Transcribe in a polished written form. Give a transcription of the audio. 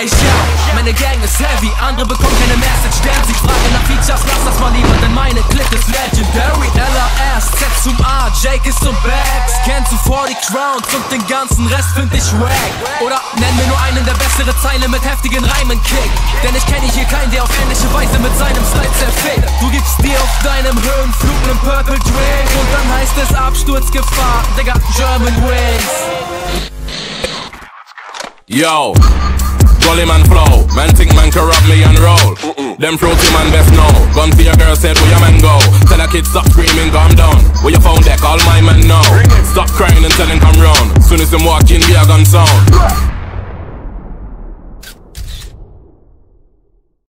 Ey, schau, meine Gang ist heavy, andere bekommen keine Message, denn sie fragen nach Features, lass das mal lieber, denn meine Clip ist legendary. LRS, Z zum A, Jake ist zum Bags, Ken zu 40 Crowns und den ganzen Rest find ich wack. Oder nenn mir nur einen der bessere Zeile mit heftigen Reimen Kick, denn ich kenne hier keinen, der auf ähnliche Weise mit seinem Style zerfickt. Du gibst dir auf deinem Höhenflug nen Purple Drink und dann heißt es Absturzgefahr, Digga, German Wings. Yo, gully man flow, man think man can rob me and roll. Them fruity man best know. Gun to your girl said where your man go. Tell a kid stop screaming, calm down. Where your phone deck, all my man know. Stop crying and tell him come round. Soon as him walk in, be a gun sound.